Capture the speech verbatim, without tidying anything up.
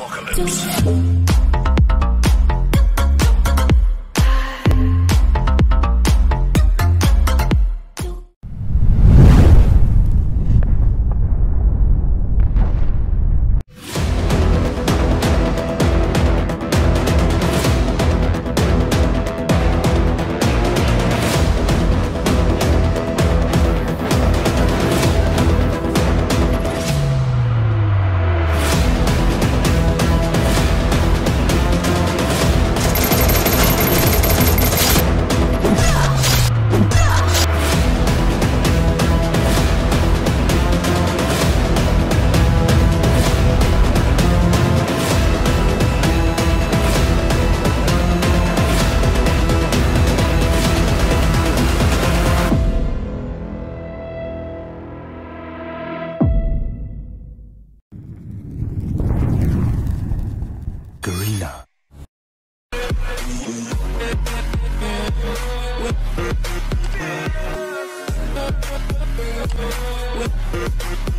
apocalypse. Garena.